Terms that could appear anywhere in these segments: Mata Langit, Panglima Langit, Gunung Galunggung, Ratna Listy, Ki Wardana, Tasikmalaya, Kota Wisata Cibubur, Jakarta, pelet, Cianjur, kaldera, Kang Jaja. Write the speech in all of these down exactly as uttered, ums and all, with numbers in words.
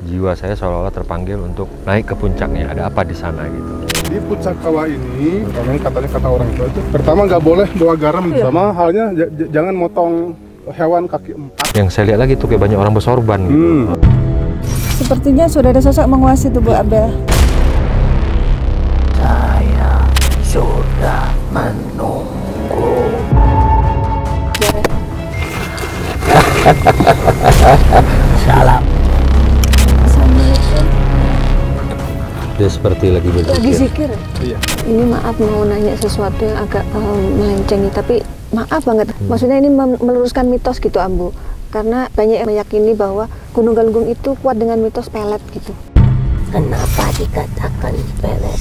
Jiwa saya seolah-olah terpanggil untuk naik ke puncaknya, ada apa di sana gitu. Di puncak kawah ini, pertama katanya kata orang tua itu, pertama nggak boleh bawa garam, iya. Sama halnya jangan motong hewan kaki empat. Yang saya lihat lagi tuh kayak banyak orang bersorban gitu. Hmm. Sepertinya sudah ada sosok menguasai tubuh Abel. Saya sudah menunggu. Salam. Dia seperti lagi berzikir. Lagi zikir. Iya. Ini maaf mau nanya sesuatu yang agak um, melenceng, tapi maaf banget. Hmm. Maksudnya ini meluruskan mitos gitu, Ambu. Karena banyak yang meyakini bahwa Gunung Galunggung itu kuat dengan mitos pelet gitu. Kenapa dikatakan pelet?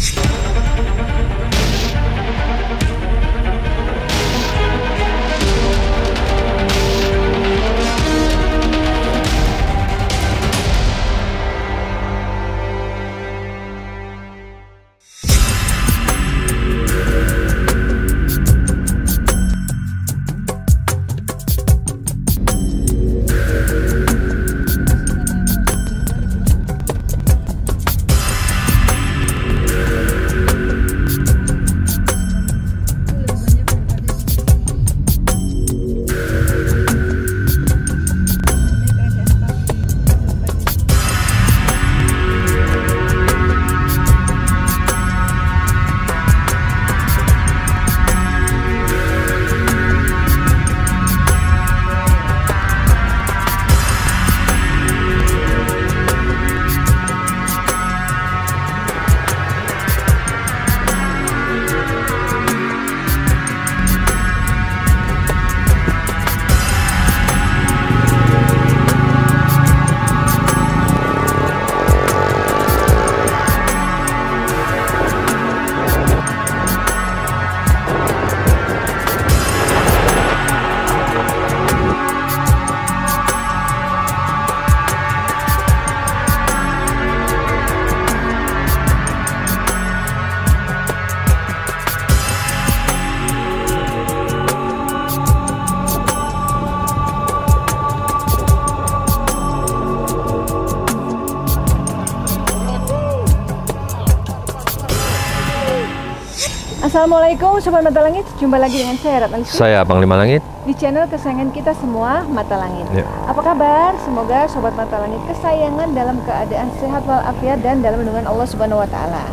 Assalamualaikum Sobat Mata Langit, jumpa lagi dengan saya Ratna Listy. Saya Panglima Langit. Di channel kesayangan kita semua, Mata Langit. Ya. Apa kabar? Semoga Sobat Mata Langit kesayangan dalam keadaan sehat walafiat dan dalam lindungan Allah Subhanahu wa taala.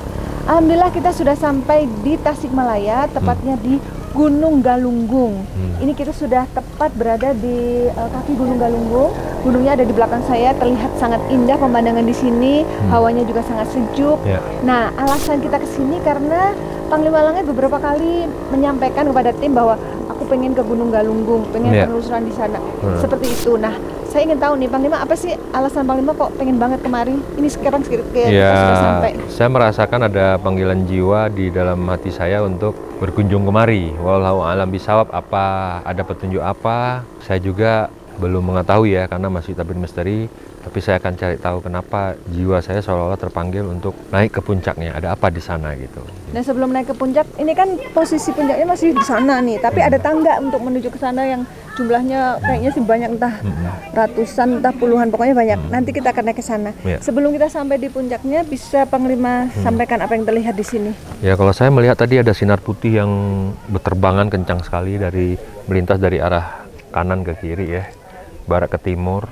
Alhamdulillah kita sudah sampai di Tasikmalaya, tepatnya hmm. di Gunung Galunggung. Hmm. Ini kita sudah tepat berada di uh, kaki Gunung Galunggung. Gunungnya ada di belakang saya, terlihat sangat indah pemandangan di sini, hmm. hawanya juga sangat sejuk. Ya. Nah, alasan kita kesini karena Panglima Langit beberapa kali menyampaikan kepada tim bahwa aku pengen ke Gunung Galunggung, pengen yeah. penelusuran di sana, hmm. seperti itu. Nah, saya ingin tahu nih Panglima, apa sih alasan Panglima kok pengen banget kemari? Ini sekarang sekitar kayak yeah, sudah sampai. Saya merasakan ada panggilan jiwa di dalam hati saya untuk berkunjung kemari. Walau alam bisawab, apa ada petunjuk apa? Saya juga belum mengetahui ya, karena masih tabir misteri. Tapi saya akan cari tahu kenapa jiwa saya seolah-olah terpanggil untuk naik ke puncaknya. Ada apa di sana gitu. Nah sebelum naik ke puncak, ini kan posisi puncaknya masih di sana nih. Tapi hmm. ada tangga untuk menuju ke sana yang jumlahnya kayaknya sih banyak, entah hmm. ratusan, entah puluhan, pokoknya banyak. Hmm. Nanti kita akan naik ke sana. Ya. Sebelum kita sampai di puncaknya, bisa Panglima hmm. sampaikan apa yang terlihat di sini? Ya kalau saya melihat tadi ada sinar putih yang berterbangan kencang sekali dari melintas dari arah kanan ke kiri ya, barat ke timur.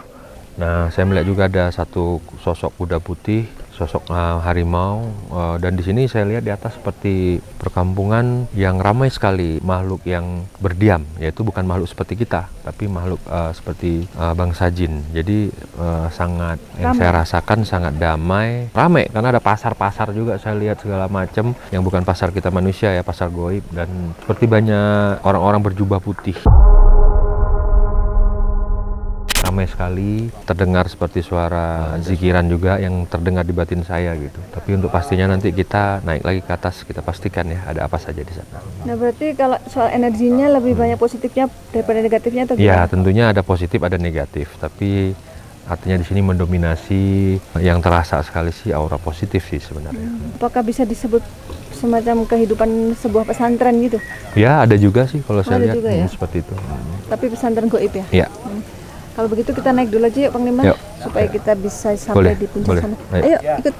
Nah, saya melihat juga ada satu sosok kuda putih, sosok uh, harimau, uh, dan di sini saya lihat di atas seperti perkampungan yang ramai sekali makhluk yang berdiam, yaitu bukan makhluk seperti kita, tapi makhluk uh, seperti uh, bangsa jin. Jadi uh, sangat ramai. Yang saya rasakan sangat damai, ramai karena ada pasar-pasar juga saya lihat segala macam yang bukan pasar kita manusia ya, pasar goib, dan seperti banyak orang-orang berjubah putih. Ramai sekali, terdengar seperti suara zikiran juga yang terdengar di batin saya gitu. Tapi untuk pastinya nanti kita naik lagi ke atas, kita pastikan ya ada apa saja di sana. Nah berarti kalau soal energinya lebih hmm. banyak positifnya daripada negatifnya atau gimana? Ya tentunya ada positif ada negatif, tapi artinya di sini mendominasi yang terasa sekali sih aura positif sih sebenarnya. Hmm. Apakah bisa disebut semacam kehidupan sebuah pesantren gitu? Ya ada juga sih kalau oh, saya lihat juga, ya? Seperti itu. Tapi pesantren goib ya? Ya. Hmm. Kalau begitu kita naik dulu aja yuk Panglima, yuk. Supaya kita bisa sampai boleh, di puncak boleh. Sana. Ayo, Ayo ikut.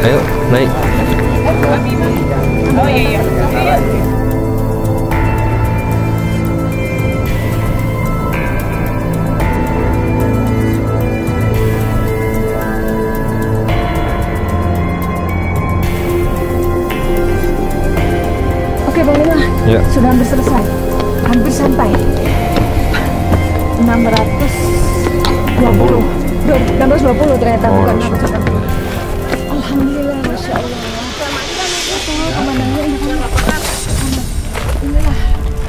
Ayo naik. Oh iya iya. Ya. Sudah hampir selesai, hampir sampai enam ratus dua puluh ternyata, oh, bukan enam ratus dua puluh. Alhamdulillah, Masya Allah. Pemandangannya enak banget. Inilah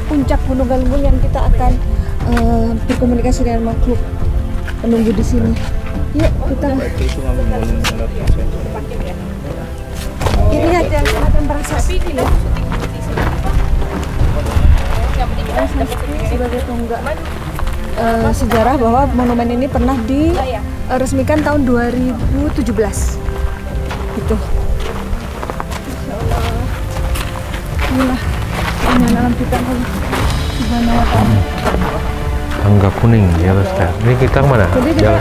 puncak Gunung Galunggung yang kita akan uh, berkomunikasi dengan makhluk menunggu di sini. Yuk kita. Ini lihat yang kelihatan prasasti. Sebagai tonggak uh, sejarah bahwa monumen ini pernah diresmikan tahun dua ribu tujuh belas gitu. Inilah pemandangan kita kalau gimana warnanya. Tangga kuning ya, Lester. Ini kita kemana? Jadi kita,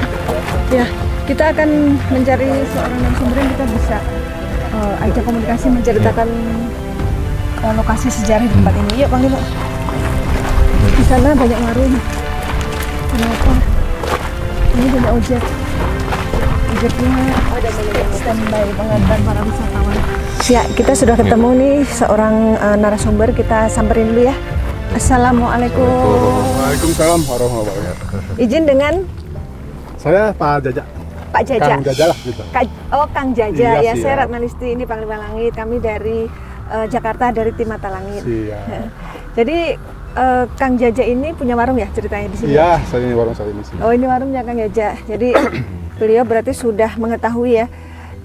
ya kita akan mencari seorang yang sumberin, kita bisa uh, ajak komunikasi menceritakan ya. Lokasi sejarah di tempat ini. Yuk Panglima. Di sana banyak warung. Kenapa? Ini banyak ojek. Ojeknya ada standby pengantar para wisatawan. Ya, kita sudah ketemu nih seorang uh, narasumber. Kita samperin dulu ya. Assalamualaikum. Waalaikumsalam warahmatullahi wabarakatuh. Izin dengan? Saya Pak Jaja. Pak Jaja. Kang Jaja lah gitu. Ka oh, Kang Jaja. Iya, ya, saya Ratna Listy. Ini Panglima Langit. Kami dari uh, Jakarta, dari tim Mata Langit. Iya. Jadi Uh, Kang Jaja ini punya warung ya ceritanya di sini? Iya, saya ini warung saya ini. Sini. Oh, ini warungnya Kang Jaja. Jadi beliau berarti sudah mengetahui ya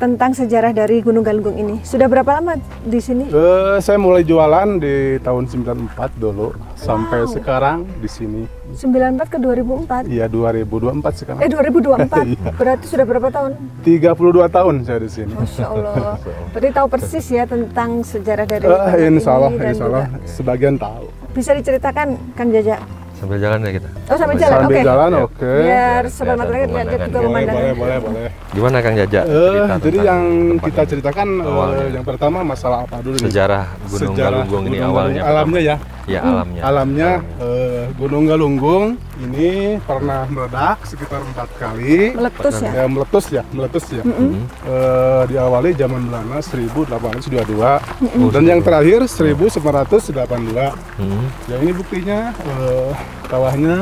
tentang sejarah dari Gunung Galunggung ini. Sudah berapa lama di sini? Uh, saya mulai jualan di tahun sembilan empat dulu. Wow. Sampai sekarang di sini. sembilan empat ke dua ribu empat? Iya, dua ribu dua puluh empat sekarang. Eh, dua ribu dua puluh empat. Berarti sudah berapa tahun? tiga puluh dua tahun saya di sini. Masya Allah. Berarti tahu persis ya tentang sejarah dari uh, Insya Allah, ini insya Allah. Sebagian tahu. Bisa diceritakan, Kang Jaja? Sambil jalan ya kita? Oh, sambil jalan, oke. Sambil okay. jalan, oke. Okay. Biar sobat Mata Langit lihat juga pemandangan. Boleh, boleh, boleh. Gimana Kang Jaja? Uh, jadi yang kita ceritakan, uh, yang pertama masalah apa dulu nih? Sejarah Gunung Galunggung ini awalnya. Alamnya ya? Iya, hmm. alamnya. Alamnya, uh, Gunung Galunggung ini pernah meledak sekitar empat kali. Meletus ya? ya? Meletus ya, meletus ya. Mm -hmm. uh, diawali zaman Belanda seribu delapan ratus dua puluh dua. Mm -hmm. Dan yang terakhir seribu sembilan ratus delapan puluh dua. Mm -hmm. Ya ini buktinya, uh, kawahnya.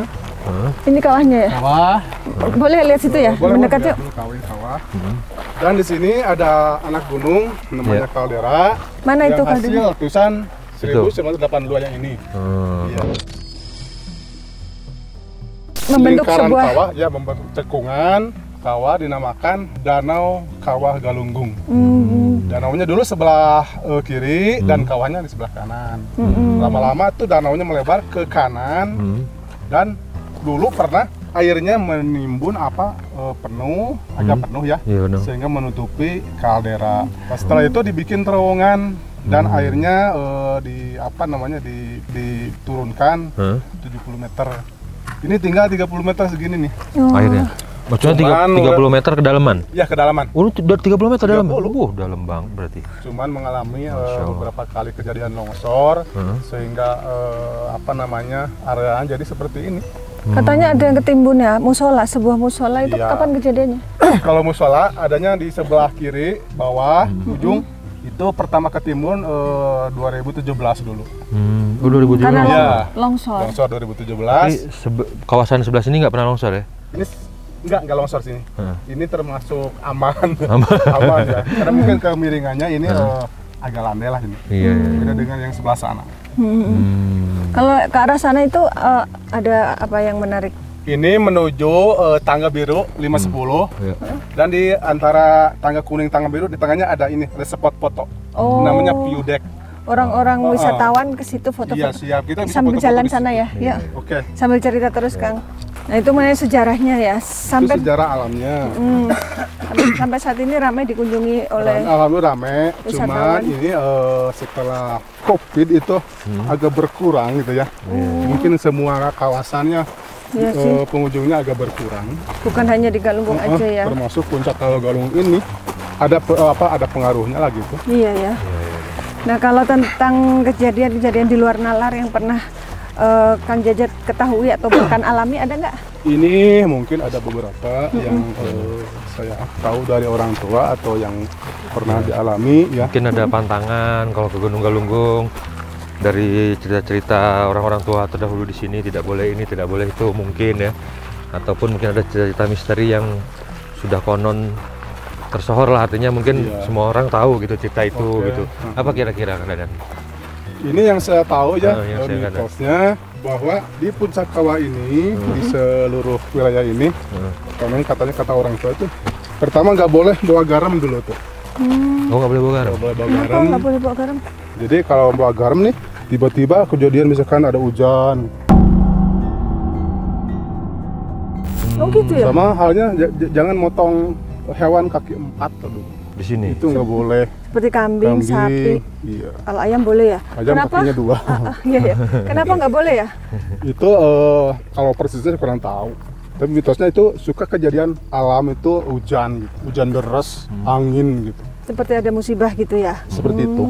Huh? Ini kawahnya ya? Kawah. Hmm. Boleh lihat situ ya? Boleh, mendekat yuk. Kawah, kawah. Hmm. Dan di sini ada anak gunung namanya yeah. kaldera. Mana itu kaldera? Hasil letusan seribu sembilan ratus delapan puluh dua yang ini. Hmm. Ya. Membentuk lingkaran sebuah kawah, ya, membentuk cekungan kawah dinamakan Danau Kawah Galunggung. Hmm. Danaunya dulu sebelah uh, kiri hmm. dan kawahnya di sebelah kanan. Lama-lama hmm. tuh danaunya melebar ke kanan hmm. dan dulu pernah airnya menimbun apa e, penuh, hmm. agak penuh ya, yeah, no. sehingga menutupi kaldera. Hmm. Setelah itu dibikin terowongan dan hmm. airnya e, di apa namanya di, diturunkan huh? tujuh puluh meter. Ini tinggal tiga puluh meter segini nih. Oh. Airnya. Maksudnya tiga puluh meter kedalaman? Ya, kedalaman. Oh, udah tiga puluh meter kedalaman? Oh, dalam bang berarti. Cuman mengalami uh, beberapa kali kejadian longsor, hmm. sehingga uh, apa namanya areanya jadi seperti ini. Hmm. Katanya ada yang ketimbun ya, musola, sebuah musola itu ya. Kapan kejadiannya? Kalau musola adanya di sebelah kiri, bawah, hmm. ujung. Itu pertama ketimbun uh, dua ribu tujuh belas dulu. Hmm. Oh, dua ribu tujuh belas? Karena ya. longsor. Longsor dua ribu tujuh belas. Tapi sebe kawasan sebelah sini nggak pernah longsor ya? Ini Enggak, enggak longsor sini. Hmm. Ini termasuk aman. Aman. Aman ya. Karena mungkin kemiringannya ini hmm. uh, agak landai lah ini. Iya. Hmm. Beda dengan yang sebelah sana. Hmm. Hmm. Kalau ke arah sana itu uh, ada apa yang menarik? Ini menuju uh, tangga biru lima sepuluh. Hmm. Yeah. Dan di antara tangga kuning tangga biru di tengahnya ada ini, ada spot foto. Oh. Namanya view deck. Orang-orang uh, wisatawan ke situ foto-foto. Iya, siap. Kita bisa sambil foto -foto jalan sana ya. Iya. Oke. Okay. Sambil cerita terus, yeah. Kang. Nah itu mengenai sejarahnya ya, sampai itu sejarah alamnya. Mm, sampai saat ini ramai dikunjungi oleh. Alhamdulillah ramai, cuman ini uh, setelah COVID itu hmm. agak berkurang gitu ya. Hmm. Mungkin semua kawasannya ya, uh, pengunjungnya agak berkurang. Bukan hanya di Galunggung uh, aja ya. Termasuk puncak Galunggung ini ada uh, apa ada pengaruhnya lagi tuh. Iya ya. Nah kalau tentang kejadian-kejadian di luar nalar yang pernah Uh, Kang Jaja ketahui atau bahkan alami ada nggak? Ini mungkin ada beberapa mm-hmm. yang uh, saya tahu dari orang tua atau yang pernah dialami ya. Mungkin ada pantangan kalau ke Gunung Galunggung dari cerita-cerita orang-orang tua terdahulu di sini tidak boleh ini tidak boleh itu mungkin ya. Ataupun mungkin ada cerita-cerita misteri yang sudah konon tersohor lah, artinya mungkin yeah. semua orang tahu gitu cerita itu okay. gitu. Apa kira-kira Kang Dadan? Ini yang saya tahu ya, oh, mitosnya bahwa di puncak kawah ini hmm. di seluruh wilayah ini, hmm. katanya kata orang tua itu, pertama nggak boleh bawa garam dulu tuh. Hmm. Oh nggak boleh bawa garam. Nggak boleh bawa garam. Nggak boleh bawa garam. Jadi kalau bawa garam nih, tiba-tiba kejadian misalkan ada hujan. Hmm. Oh gitu ya. Sama halnya jangan motong hewan kaki empat dulu. Di sini itu nggak boleh seperti kambing, kambing sapi, iya. Kalau ayam boleh ya? Ayam kenapa? Kakinya dua. Uh, uh, iya, iya. Kenapa nggak boleh ya? Itu uh, kalau persisnya kurang tahu. Tapi mitosnya itu suka kejadian alam itu hujan, gitu. Hujan deras, hmm. angin gitu. Seperti ada musibah gitu ya? Seperti hmm. itu.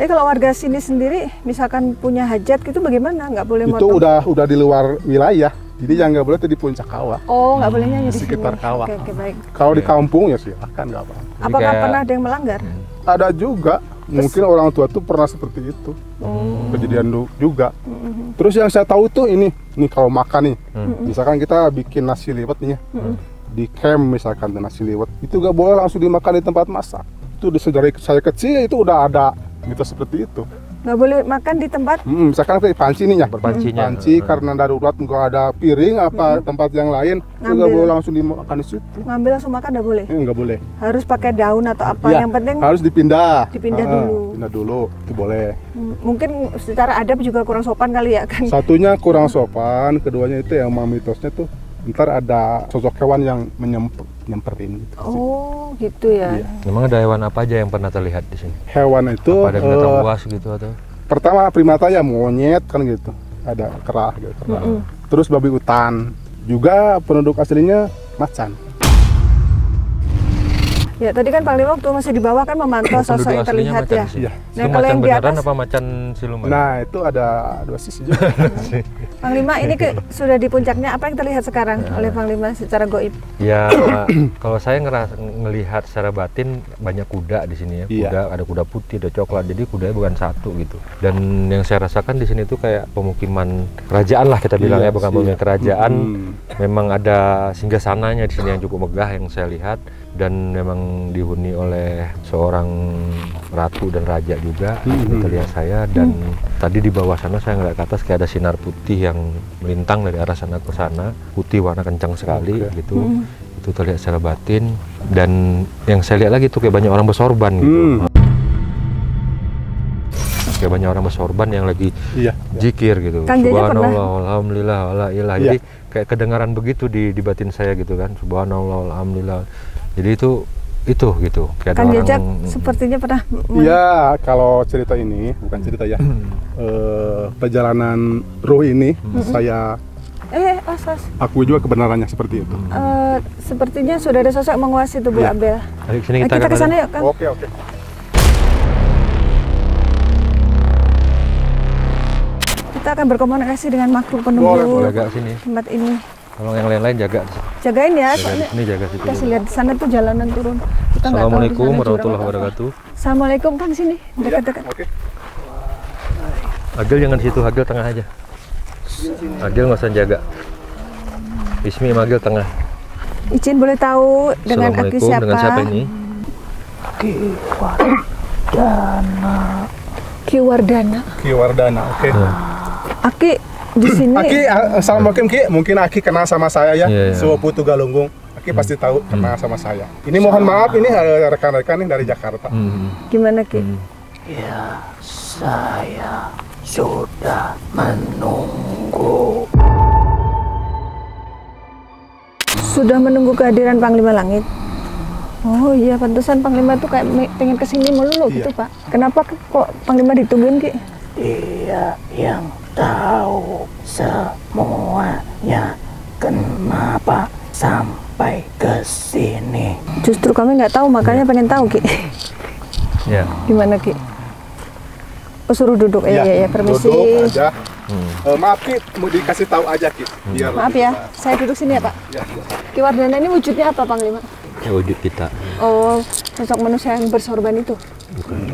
Eh kalau warga sini sendiri, misalkan punya hajat gitu bagaimana? Nggak boleh itu motong? udah udah di luar wilayah. Jadi yang nggak boleh itu di puncak kawah. Oh, nggak bolehnya di sekitar kawah. Oke, oke, baik. Kalau di kampung ya silakan nggak apa-apa. Apakah kayak... pernah ada yang melanggar? Hmm. Ada juga. Terus... Mungkin orang tua tuh pernah seperti itu. Hmm. Kejadian juga. Hmm. Terus yang saya tahu tuh ini, nih kalau makan nih, hmm. misalkan kita bikin nasi liwet nih, hmm. di camp misalkan nasi liwet, itu nggak boleh langsung dimakan di tempat masak. Itu dari saya kecil itu udah ada mitos seperti itu. Nggak boleh makan di tempat? Hmm, misalkan kita panci nih ya, berpancinya. Panci hmm. karena darurat nggak ada piring apa hmm. tempat yang lain, nggak boleh langsung dimakan di situ. Ngambil langsung makan nggak boleh? Nggak hmm, boleh. Harus pakai daun atau apa ya, yang penting? Harus dipindah. Dipindah ah, dulu. Pindah dulu, itu boleh. Hmm, mungkin secara adab juga kurang sopan kali ya kan? Satunya kurang sopan, keduanya itu yang mitosnya tuh ntar ada sosok hewan yang menyemper, nyemperin gitu. Oh sih. Gitu ya. Iya. Memang ada hewan apa aja yang pernah terlihat di sini? Hewan itu apa ada binatang uh, buas gitu atau? Pertama primata ya monyet kan gitu, ada kera gitu. Kera. Mm-hmm. Terus babi hutan juga penduduk aslinya macan. Ya tadi kan Panglima waktu masih di bawah kan memantau sosok yang terlihat ya. Iya. Nah itu kalau macan yang di atas apa macan siluman? Nah itu ada dua sisi juga. Panglima ini ke, sudah di puncaknya apa yang terlihat sekarang ya. Oleh Panglima secara goib? Ya kalau saya ngeras, ngelihat secara batin banyak kuda di sini ya. Kuda ya. Ada kuda putih, ada coklat. Jadi kudanya bukan satu gitu. Dan yang saya rasakan di sini tuh kayak pemukiman kerajaan lah kita bilang ya, ya bukan pemukiman kerajaan. Hmm. Memang ada singgasananya di sini yang cukup megah yang saya lihat. Dan memang dihuni oleh seorang ratu dan raja juga mm-hmm. terlihat saya dan mm. tadi di bawah sana saya ngeliat ke atas kayak ada sinar putih yang melintang dari arah sana ke sana, putih warna kencang sekali okay. gitu mm. itu terlihat secara batin dan yang saya lihat lagi tuh kayak banyak orang bersorban gitu mm. kayak banyak orang bersorban yang lagi iya. jikir gitu. Subhanallah, alhamdulillah, la ilaha illallah. Jadi kayak kedengaran begitu di, di batin saya gitu kan. Subhanallah, alhamdulillah. Jadi itu itu gitu. Kayak Kang Jaja sepertinya pernah. Iya, kalau cerita ini bukan cerita ya. e, perjalanan roh ini saya eh asas. Aku juga kebenarannya seperti itu. E, sepertinya sudah ada sosok menguasai tubuh ya. Abel. Ayo sini kita, kita ke sana yuk, Kang. Oke, oke. Kita akan berkomunikasi dengan makhluk penunggu tempat ini. Kalau yang lain-lain jaga. Jagain ya. Jaga ini jaga situ. Kita lihat di sana tuh jalanan turun. Kita Assalamualaikum warahmatullahi wabarakatuh. Assalamualaikum Kang sini dekat-dekat. Ya, oke. Okay. Agil jangan situ, Agil tengah aja. Agil nggak usah jaga. Ismi Agil tengah. Izin boleh tahu dengan Aki siapa? Assalamualaikum dengan siapa ini? Ki Wardana. Ki Wardana. Ki Wardana. Oke. Okay. Hmm. Aki di sini. Aki, assalamualaikum Ki. Mungkin Aki kenal sama saya ya. Yeah, yeah. Suhu Putu Galunggung. Aki pasti tahu mm. kenal sama saya. Ini mohon maaf ini rekan-rekan dari Jakarta. Mm. Gimana Ki? Mm. Ya, saya sudah menunggu. Sudah menunggu kehadiran Panglima Langit? Oh iya, pantesan Panglima tuh kayak pengen kesini melulu iya. gitu Pak. Kenapa kok Panglima ditungguin Ki? Dia yang tahu semuanya kenapa sampai kesini. Justru kami nggak tahu, makanya ya. pengen tahu Ki. Ya. Gimana Ki? Oh, suruh duduk ya, ya, ya, ya. Permisi. Duduk aja. Hmm. Uh, maaf Ki, mau dikasih tahu aja Ki. Biar maaf ya, kita... saya duduk sini ya Pak. Ya, ya. Ki Wardana ini wujudnya apa Panglima? Ya, wujud kita. Oh, sosok manusia yang bersorban itu? Bukan.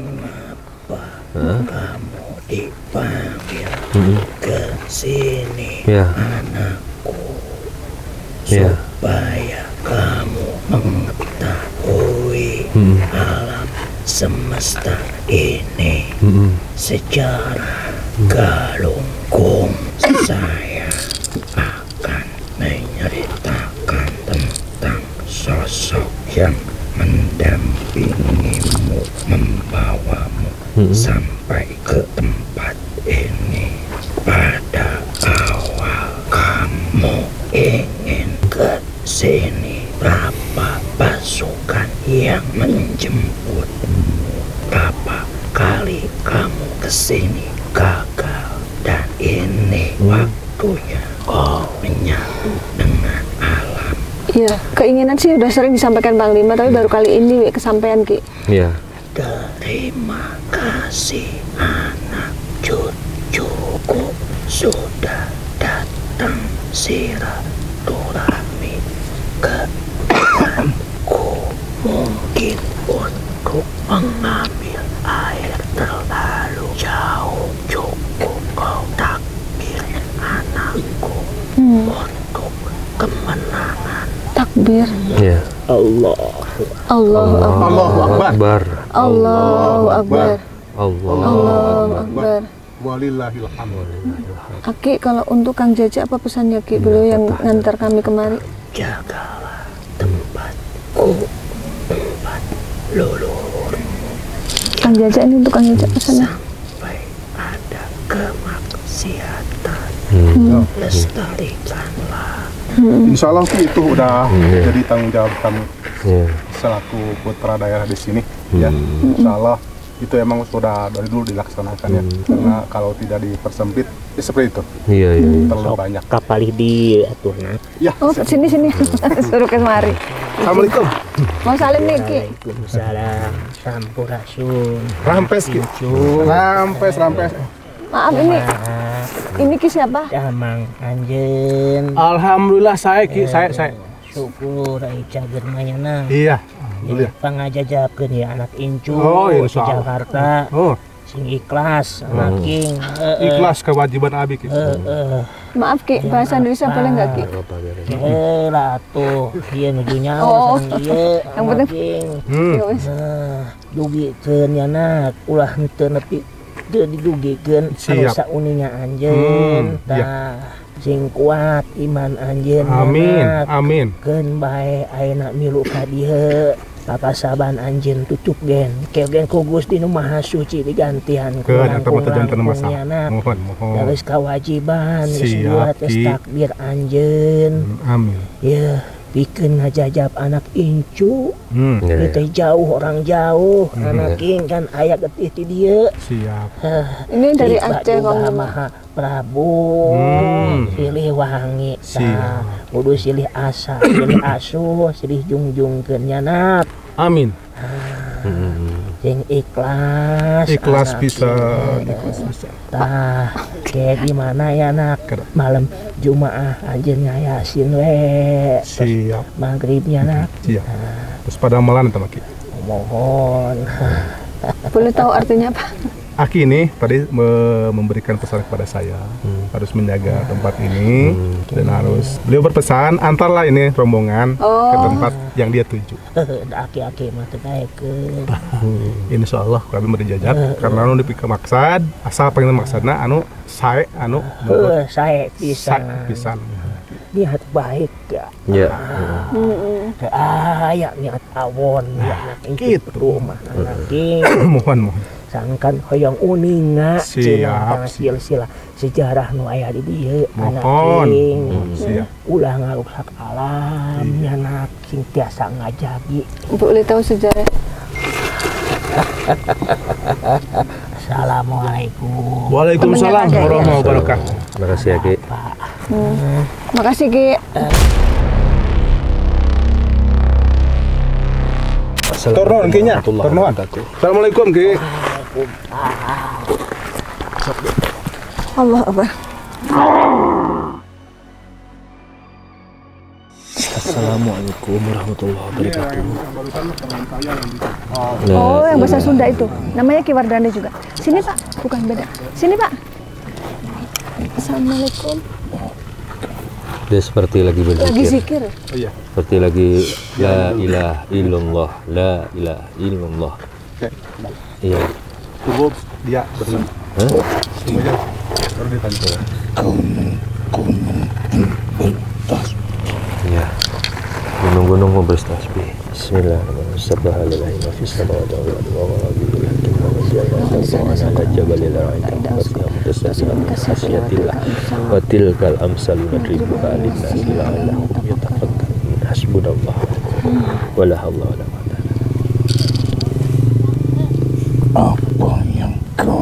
Kenapa huh? kamu dipanggil hmm. ke sini ya. anakku? Ya. Supaya kamu mengetahui hmm. alam semesta ini hmm. secara Galunggung. Saya akan menceritakan tentang sosok yang mendampingimu, membawamu hmm. sampai ke tempat ini. Pada awal kamu ingin ke sini berapa pasukan yang menjemputmu, berapa kali kamu ke sini gagal, dan ini waktunya oh menyatu dengan alam. Iya, keinginan sih udah sering disampaikan Panglima, tapi hmm. baru kali ini kesampaian Ki. Iya. Terima kasih anak cucuku sudah datang silaturahmi ke alamku. Mungkin untuk mengambil air terlalu jauh, cukup kau takbir anakku hmm. untuk kemenangan. Takbir ya. Allah Allah Akbar, Allah Akbar, Allah Akbar, walillahil hamd. Aki, kalau untuk Kang Jaja apa pesannya Ki, beliau yang ngantar kami kemari? Jagalah tempatku, tempat leluhurmu. Kang Jaja ini untuk Kang Jaja pesannya. Sampai ada kemaksiatan, hmm. lestarikanlah. Hmm. Insya Allah itu udah hmm. jadi tanggung jawab kamu hmm. selaku putra daerah di sini. Hmm. Ya, Insya Allah itu emang sudah dari dulu dilaksanakan ya. Hmm. Karena kalau tidak dipersempit, ya seperti itu. Iya, iya. Terlalu so, banyak. Kapali diatur. Ya. Oh, sini sini. Suruh kemari. Assalamualaikum. Mau salim nih Ki. Waalaikumsalam. Sampurasun. Rampes Ki. Rampes, rampes. Maaf ini. Ini Ki siapa? Damang Anjen. Alhamdulillah saya Ki, saya saya. Syukur Aisyah Germayana. Iya. Jadi pangajajakeun ya anak incu di Jakarta. Oh. Sing ikhlas, anak king. Ikhlas kewajiban abi Ki. Maaf Ki, bahasa Indonesia boleh enggak Ki? Eh lah tuh, ieu nuju nyaho san ieu. Yang penting. Nah, dugikeun nyana ulah henteu nepi. Dia didugikan anusa uninya anjen hmm, dah sing kuat iman anjen. Amin nyanak. Amin ken bae ayeuna milu ka dieu papasaban anjen tutup gen kegen ku Gusti nu Maha Suci digantian kurang kurang nyana mohon mohon geus kawajiban geus buat takbir anjen. Amin ya. Bikin ngajajab anak incu, hmm, iya, kita iya. jauh orang jauh, hmm, anak king iya. kan ayah getih ti dia. Siap. Hah, ini dari Aceh Kang Maha Prabu, hmm. silih wangi, nah, udah silih asa, silih asuh, silih jungjung kenyanak. Amin. Hah, hmm. yang ikhlas. Ikhlas bisa. Ikhlas bisa. Tah, kayak gimana ya nak? Malam Jumaah anjir ngayasin we. Siap. Maghribnya nak. Siap. Nah. Terus pada malam itu Aki. Mohon. Boleh tahu artinya apa? Aki ini tadi me memberikan pesan kepada saya hmm. harus menjaga ah. tempat ini hmm. dan harus beliau berpesan antarlah ini rombongan oh. ke tempat yang dia tuju. Aki-aki mah tegaekeun. Insyaallah kami merijajab uh, uh. karena anu dipika maksad asal pengen maksadna anu sae anu uh, sae pisan. Sae pisan. Niat baik ya. Iya. Ah, ya niat awon ya. Gitu mah. Mohon mohon. sangkan hoyong uninga siap silsilah sejarah nu aya di dieu anak siap ulah ngaruksak alam nyana king tiasa ngajagi untuk boleh tahu sejarah. Assalamualaikum. Waalaikumsalam warahmatullahi wabarakatuh. Makasih ya Ki. Makasih Ki. Turun Ki nya. Turun. Assalamualaikum Ki. Allah Akbar. Assalamualaikum warahmatullahi wabarakatuh. Oh, yang bahasa Sunda itu. Namanya Ki Wardana juga. Sini, Pak. Bukan beda. Sini, Pak. Assalamualaikum. Dia seperti lagi berzikir. Lagi zikir. Oh, iya. Seperti lagi la ilaha illallah, la ilaha illallah. Oke. Iya. Cukup dia bersama. Hah? Semuanya baru ditantu. Kum kum ya. Gunung-gunung memberi tasbih. Bismillahirrahmanirrahim. Subhanallah. Apa yang kau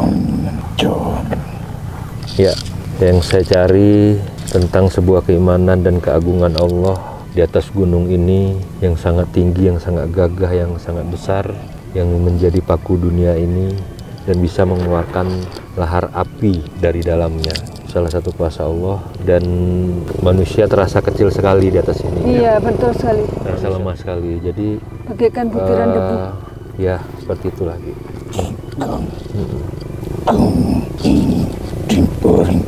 mencari? Ya, yang saya cari tentang sebuah keimanan dan keagungan Allah di atas gunung ini yang sangat tinggi, yang sangat gagah, yang sangat besar, yang menjadi paku dunia ini dan bisa mengeluarkan lahar api dari dalamnya. Salah satu kuasa Allah dan manusia terasa kecil sekali di atas ini. Iya, betul sekali. Terasa lemah sekali. Jadi bagaikan butiran uh, debu. Ya, seperti itu lagi. Ini diberikan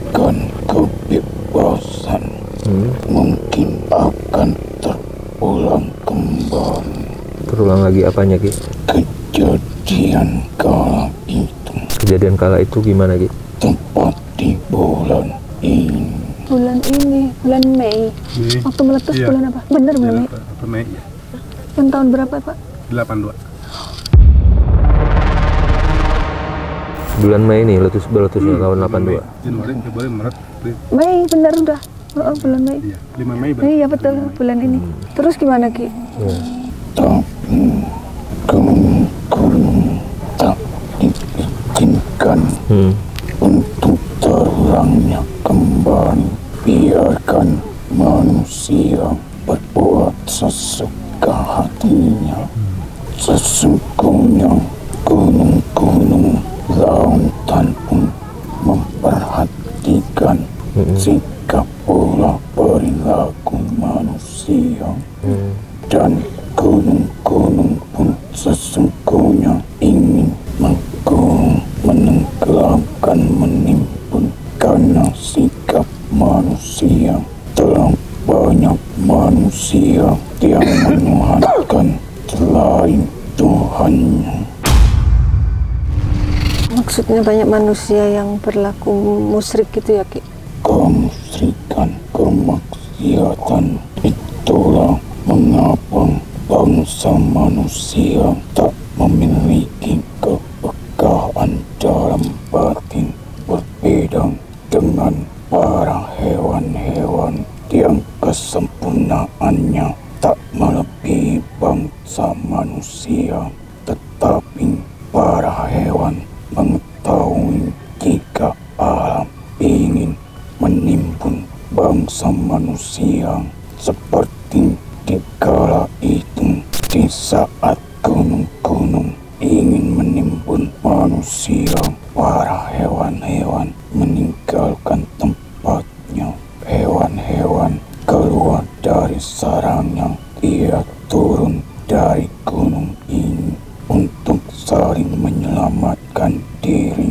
kebebasan. Hmm. Mungkin akan terulang kembali. Terulang lagi apanya, Ki? Kejadian kala itu. Kejadian kala itu gimana, Ki? Tempat di bulan ini. Bulan ini, bulan Mei. Ini. Waktu meletus iya. Bulan apa? Bener bulan Mei. Bulan Mei ya. Yang tahun berapa, Pak? delapan dua. Bulan Mei ini letus meletusnya hmm. Tahun delapan dua. Januari, Februari, Maret, April. Mei bener udah. Oh, bulan Mei. Iya, lima Mei. Iya, betul bulan ini. Terus gimana, Ki? Tak gunung-gunung tak diizinkan untuk terangnya kembali. Biarkan manusia berbuat sesuka hatinya. Sesungguhnya gunung-gunung lautan pun memperhatikan sikap pola perilaku manusia hmm. dan gunung-gunung pun sesungguhnya ingin menggunung, menenggelamkan, menimbun karena sikap manusia. Telah banyak manusia yang menuhankan selain Tuhannya. Maksudnya banyak manusia yang berlaku musyrik gitu ya, Ki? Kemusyrikan, kemaksiatan, itulah mengapa bangsa manusia tak memiliki kepekaan dalam batin, berbeda dengan para hewan-hewan yang kesempurnaannya tak melebihi bangsa manusia, tetapi para hewan mengetahui jika alam ingin menimbun bangsa manusia seperti di kala itu di saat gunung-gunung ingin menimbun manusia. Para hewan-hewan meninggalkan tempatnya. Hewan-hewan keluar dari sarangnya. Ia turun dari gunung ini untuk saling menyelamatkan diri.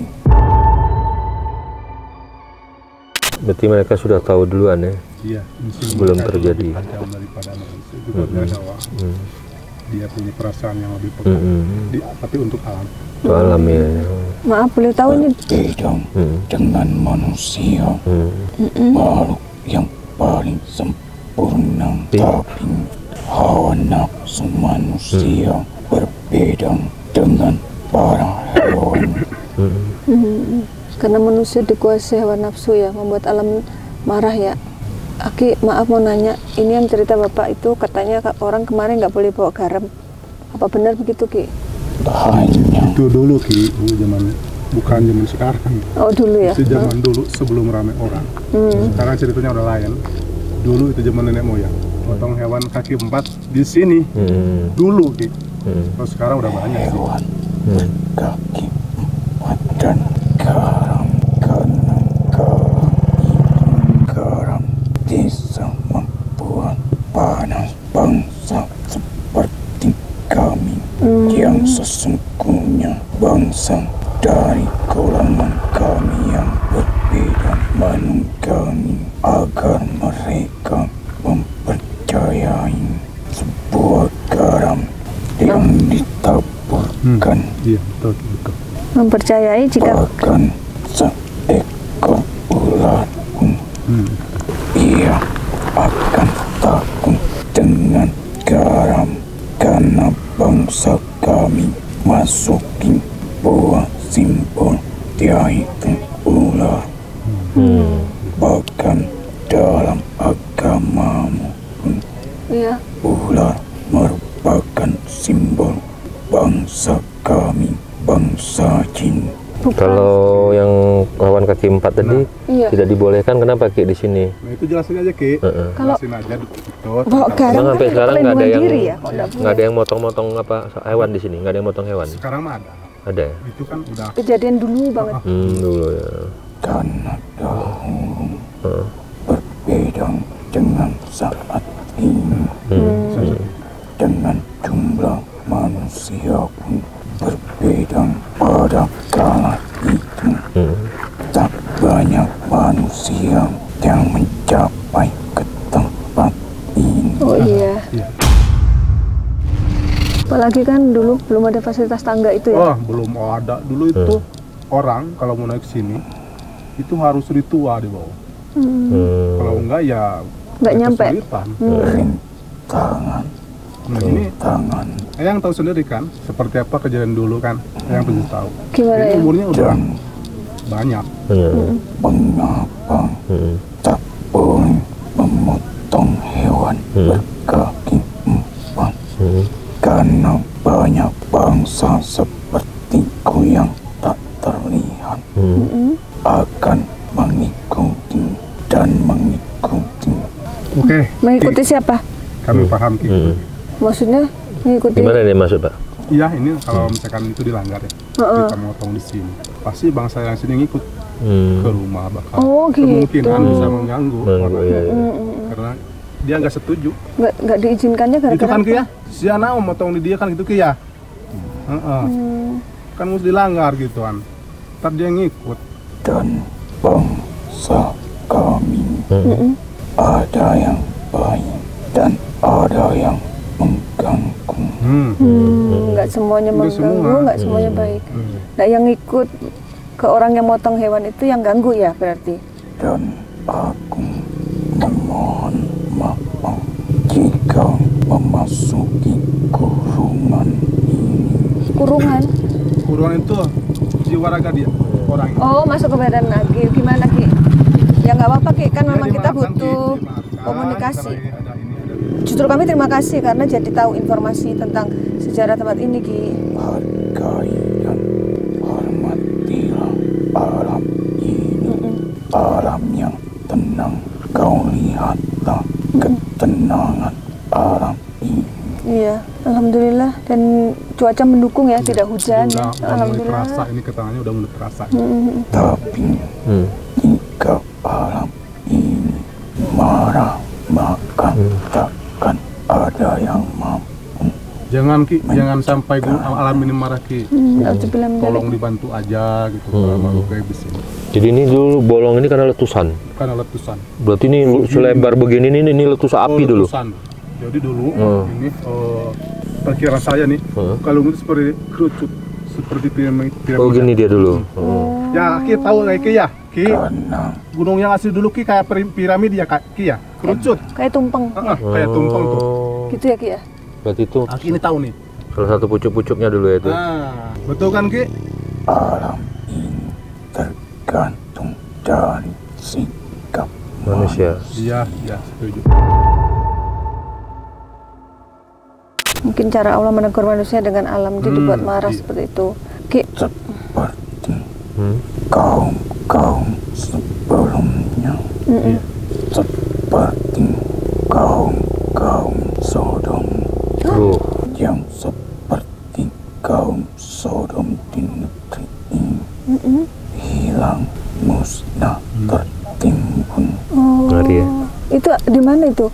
Berarti mereka sudah tahu duluan ya? Iya. Sebelum terjadi. Daripada manusia juga mm -hmm. mm. Dia punya perasaan yang lebih pekat. Mm -hmm. Tapi untuk alam. Untuk alam ya. Maaf, boleh tahu ini? Berbeda mm. dengan manusia. Mm. Mm -mm. Makhluk yang paling sempurna. Mm. Tapi hawa nafsu manusia mm. berbeda dengan orang karena manusia dikuasai hawa nafsu ya, membuat alam marah ya. Aki, maaf mau nanya, ini yang cerita bapak itu katanya orang kemarin nggak boleh bawa garam, apa benar begitu Ki? Itu dulu Ki, dulu zaman bukan zaman sekarang. Oh dulu ya? Itu zaman hmm. dulu sebelum ramai orang. Hmm. Sekarang ceritanya udah lain. Dulu itu zaman nenek moyang, potong hewan kaki empat di sini. Hmm. Dulu Ki, hmm. terus sekarang udah banyak. Hewan hmm. kaki empat dan garam, karena garam, garam bisa membuat panas bangsa seperti kami hmm. yang sesungguhnya bangsa dari golongan kami yang berbeda, menunggangi agar mereka mempercayai sebuah garam yang ditaburkan. Hmm. Ya, betul, betul. Mempercayai jika bahkan seekor ular pun hmm. ia akan takut dengan garam karena bangsa kami masukin bahwa simbol dia itu ular. Hmm. Bahkan dalam agamamu pun ya. Ular merupakan simbol bangsa kami, bangsa jin. Bukan. Kalau yang hewan kaki empat tadi nah, iya. tidak dibolehkan, kenapa Ki di sini? Nah, itu jelasin aja Ki. Uh-uh. Kalau jelasin aja dot. Nah, sampai sekarang nggak ada yang ya, nggak ada yang motong-motong apa hewan di sini, nggak ada yang motong hewan. Sekarang mah ada. Ada. Itu kan udah kejadian dulu banget. Hmm, dulu ya. Karena dahulu uh. berbeda dengan saat ini. Hmm. Hmm. Dengan jumlah manusia pun berbeda pada kala itu. Hmm. Tak banyak manusia yang mencapai ke tempat ini. Oh iya. Apalagi kan dulu belum ada fasilitas tangga itu ya? Oh, belum ada. Dulu itu hmm. orang kalau mau naik sini itu harus ritual di bawah. Hmm. Hmm. Kalau enggak ya enggak nyampe. Hmm. Tangan. Nah, ini tangan. Eyang tahu sendiri kan, seperti apa kejadian dulu kan, Eyang pasti tahu. Gimana ya? Umurnya udah banyak. Hmm. Mengapa hmm. tak boleh memotong hewan hmm. berkaki empat? Hmm. Karena banyak bangsa sepertiku yang tak terlihat hmm. akan mengikuti dan mengikuti. Oke. Okay. Mengikuti siapa? Kami hmm. paham Ki. Hmm. Maksudnya mengikuti. Gimana nih maksud Pak? Iya, ini kalau misalkan itu dilanggar ya, uh-uh. kita motong di sini, pasti bangsa yang sini ngikut hmm. ke rumah bakal. Oh, gitu. Kemungkinan bisa mengganggu. Manggu, iya, iya. Karena dia nggak setuju. Nggak nggak diizinkannya gara-gara. Itu kan Kia, si anak motong di dia kan gitu Kia. Hmm. Uh-uh. Hmm. Kan harus dilanggar gituan. Ntar dia ngikut. Dan bangsa kami hmm. ada yang baik dan ada yang mengganggu. Hmm, nggak semuanya mengganggu, nggak semuanya baik. Nah, yang ikut ke orang yang motong hewan itu yang ganggu ya berarti. Dan aku memohon maaf jika memasuki kurungan ini. Kurungan? Kurungan itu jiwa raga dia, orang. Oh, masuk ke badan lagi. Gimana Ki? Ya nggak apa-apa Ki, kan memang kita butuh komunikasi. Justru kami terima kasih karena jadi tahu informasi tentang sejarah tempat ini Ki. Hargai dan hormatilah alam ini, mm-mm. alam yang tenang. Kau lihatlah mm-mm. ketenangan alam ini. Iya, alhamdulillah, dan cuaca mendukung ya, tidak hujan. Udah, udah alhamdulillah. Terasa ini ketenangannya udah mulai terasa. Mm-hmm. Tapi mm. jika alam ini marah maka mm. tak ada yang mampu. Jangan Ki, mencari. Jangan sampai alam ini marah Ki. Hmm, hmm. Tolong dibantu aja gitu. Hmm. Kayak jadi ini dulu bolong ini karena letusan. Karena letusan. Berarti ini selebar begini ini ini letus api oh, dulu. Jadi dulu hmm. ini uh, perkiraan saya nih hmm. kalau itu seperti kerucut seperti piramid. Oh gini dia dulu. Hmm. Hmm. Ya Ki tahu kayak Ki ya. Ki, gunung yang asli dulu Ki kayak piramid ya Ki ya, kerucut. Kayak tumpeng. Uh, uh, kayak tumpeng tuh. Gitu ya Ki ya. Berarti itu. Aki ini tahu nih. Salah satu pucuk-pucuknya dulu ya itu. Ah, betul kan Ki? Alam ini tergantung dari sikap manusia. Iya, iya, setuju. Mungkin cara Allah menegur manusia dengan alam itu hmm, dibuat marah iya. seperti itu. Ki. Seperti hmm? kaum-kaum sebelumnya. Mm-mm. Seperti kaum-kaum Sodom. Huh? Yang seperti kaum Sodom di negeri ini. Mm-mm. Hilang, musnah, mm. tertimbun. Oh, ya. Itu di mana itu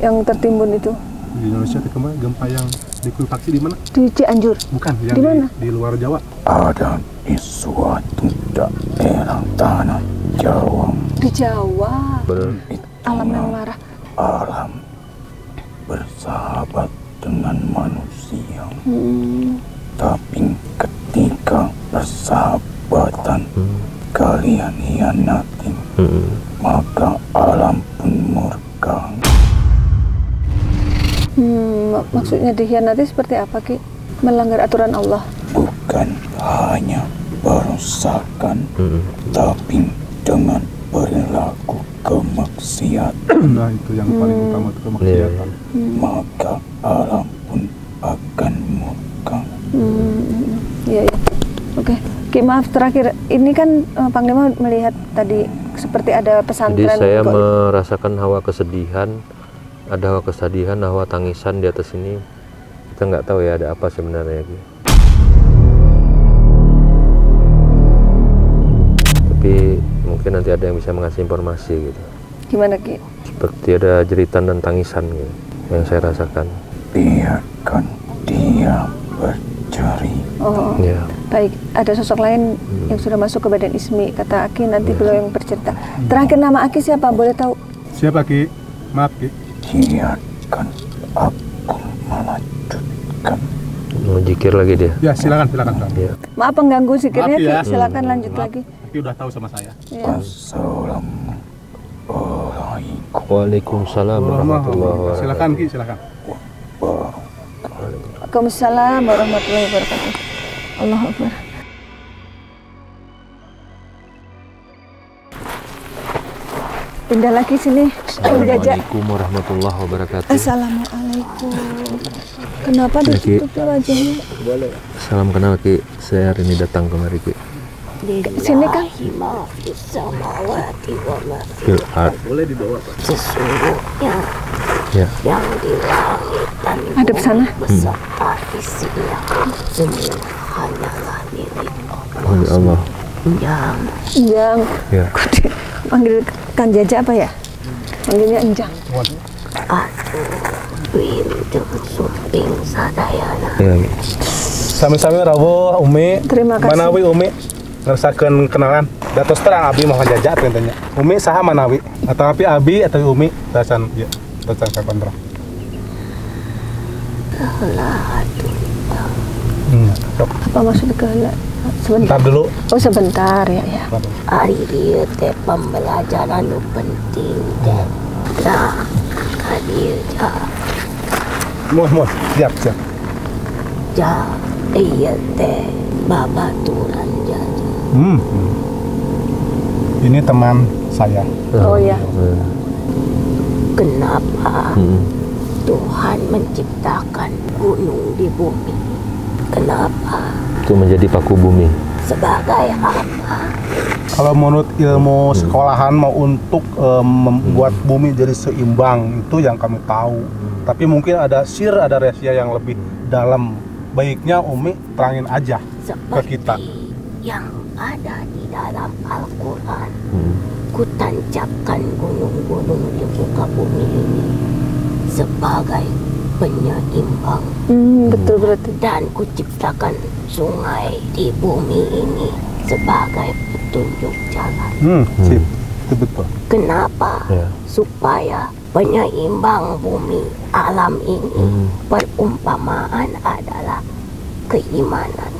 yang tertimbun itu? Di Indonesia di kemarin gempa yang di Kulpaksi di mana? Di Cianjur. Bukan, yang di, mana? Di, di luar Jawa. Ada di suatu daerah tanah Jawa. Di Jawa. Ber alam yang marah. Alam bersahabat dengan manusia. Hmm. Tapi ketika persahabatan hmm. kalian hianati, hmm. maka alam pun murka. Hmm, mak maksudnya dikhianati seperti apa, Ki? Melanggar aturan Allah? Bukan hanya perusakan, hmm. tapi dengan perilaku kemaksiatan. Nah, itu yang paling hmm. utama, itu kemaksiatan. Hmm. Maka alam pun akan murka. Hmm, iya, iya. Oke, Ki, maaf terakhir. Ini kan uh, Panglima melihat tadi seperti ada pesantren. Jadi saya kok. merasakan hawa kesedihan. Ada hawa kesedihan, hawa tangisan di atas ini. Kita nggak tahu ya ada apa sebenarnya. Tapi mungkin nanti ada yang bisa mengasih informasi gitu. Gimana Ki? Seperti ada jeritan dan tangisan gitu, yang saya rasakan. Biarkan dia bercerita. Oh, ya. Baik. Ada sosok lain hmm. yang sudah masuk ke badan Ismi. Kata Aki nanti ya. beliau yang bercerita. Terakhir nama Aki siapa? Boleh tahu? Siapa Ki? Maaf Ki. Biarkan aku melanjutkan. Mau zikir lagi dia? Ya silakan silakan. Ya. Maaf pengganggu zikirnya ya. Silakan hmm. lanjut Maaf. lagi. Tapi udah tahu sama saya. Ya. Assalamualaikum. Waalaikumsalam warahmatullahi wabarakatuh. Silakan Ki silakan. Waalaikumsalam warahmatullahi wabarakatuh. Allahu Akbar. Pindah lagi sini. Assalamualaikum warahmatullahi wabarakatuh. Assalamualaikum. Kenapa ditutup wajahnya? Boleh. Salam kenal Ki. Saya hari ini datang kemari Ki. Sini Kang. Boleh dibawa Pak. Sesungguhnya. Ya. Yang di langit dan hadap sana. Beserta isinya. Semua hanyalah milik Allah. Allah. Yang. Yang. Ya. Panggil Kang Jaja apa ya? Panggilnya Enjang. Sami-sami rawuh Umi. Terima kasih. Manawi Umi ngerasakeun kenalan. Datos terang Abi mohon Jaja tentanya. Umi saha manawi atau Abi Abi atau Umi dasan ya dasan kapan terang. Hmm. Apa maksud kehala? Sebentar dulu. Oh sebentar ya ya. Ari dia teh pembelajaran nu penting teh. Nah, hadir ja. Muh muh, siap siap. Ja, iya teh babaturan jadi. Hmm. Ini teman saya. Oh ya. Kenapa hmm. Tuhan menciptakan gunung di bumi? Kenapa? Itu menjadi paku bumi. Sebagai apa? Kalau menurut ilmu sekolahan mau untuk um, membuat bumi jadi seimbang itu yang kami tahu. Tapi mungkin ada sir, ada rahasia yang lebih dalam. Baiknya Umi terangin aja seperti ke kita. Yang ada di dalam Al-Quran. Hmm. Kutancapkan gunung-gunung di muka bumi ini sebagai penyeimbang. Hmm, betul berarti. Dan kuciptakan sungai di bumi ini sebagai petunjuk jalan. Hmm, sip. Itu betul. Kenapa? Ya. Supaya penyeimbang bumi alam ini hmm. perumpamaan adalah keimanan.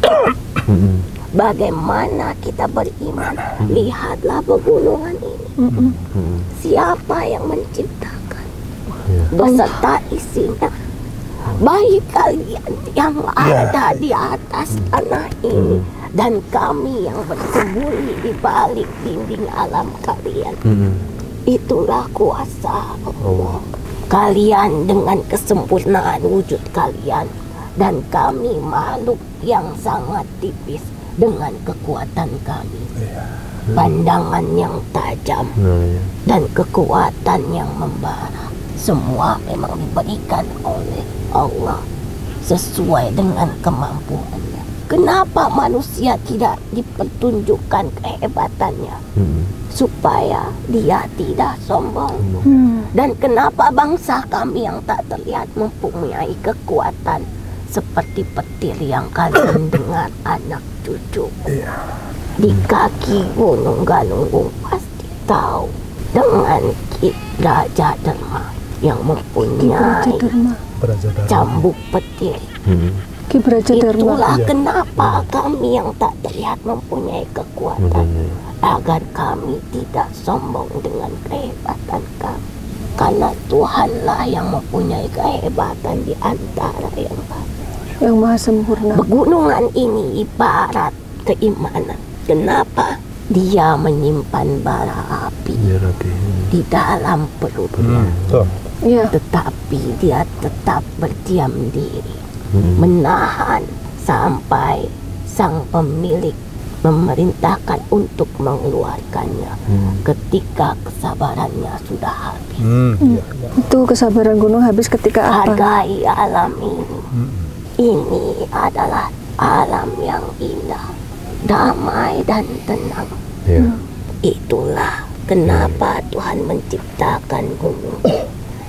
Bagaimana kita beriman? Lihatlah pegunungan ini. Hmm. Siapa yang menciptakan? Beserta isinya. baik kalian yang ya. ada di atas tanah ini hmm. dan kami yang bersembunyi di balik dinding alam kalian. Hmm. Itulah kuasa Allah. Kalian dengan kesempurnaan wujud kalian, dan kami makhluk yang sangat tipis dengan kekuatan kami. Ya. Hmm. Pandangan yang tajam hmm. dan kekuatan yang membara. Semua memang diberikan oleh Allah sesuai dengan kemampuannya. Kenapa manusia tidak dipertunjukkan kehebatannya? Hmm. Supaya dia tidak sombong. Hmm. Dan kenapa bangsa kami yang tak terlihat mempunyai kekuatan seperti petir yang kalian dengar anak cucu? Yeah. Di kaki Gunung Galunggung pasti tahu dengan Ki Jaja Derma yang mempunyai cambuk petir. Hmm. Itulah ya. kenapa ya. kami yang tak terlihat mempunyai kekuatan ya, ya, ya. agar kami tidak sombong dengan kehebatan kami, karena Tuhanlah yang mempunyai kehebatan di antara yang banyak, yang maha sempurna. Pegunungan ini ibarat keimanan. Kenapa dia menyimpan bara api ya, di dalam perutnya, hmm. ya. tetapi dia tetap berdiam diri, menahan sampai sang pemilik memerintahkan untuk mengeluarkannya hmm. ketika kesabarannya sudah habis. hmm. Hmm. Itu kesabaran gunung habis ketika apa? Hargai alam ini. hmm. Ini adalah alam yang indah, damai dan tenang. yeah. hmm. Itulah kenapa yeah. Tuhan menciptakan gunung.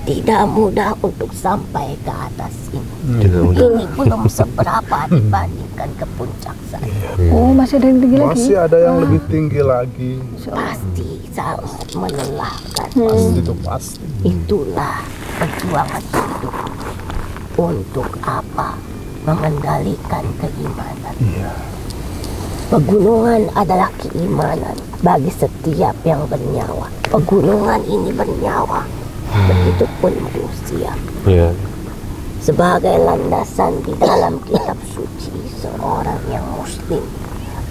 Tidak mudah untuk sampai ke atas ini. Hmm. Ini belum seberapa dibandingkan ke puncak saya. Yeah. Oh, masih ada yang tinggi lagi? Masih ada yang ah. lebih tinggi lagi. Pasti sangat melelahkan. Hmm. Pasti itu pasti. Itulah perjuangan hidup. Untuk apa? Mengendalikan keimanan. Yeah. Pegunungan adalah keimanan bagi setiap yang bernyawa. Pegunungan ini bernyawa. Begitu pun manusia. yeah. Sebagai landasan di dalam kitab suci seorang yang muslim,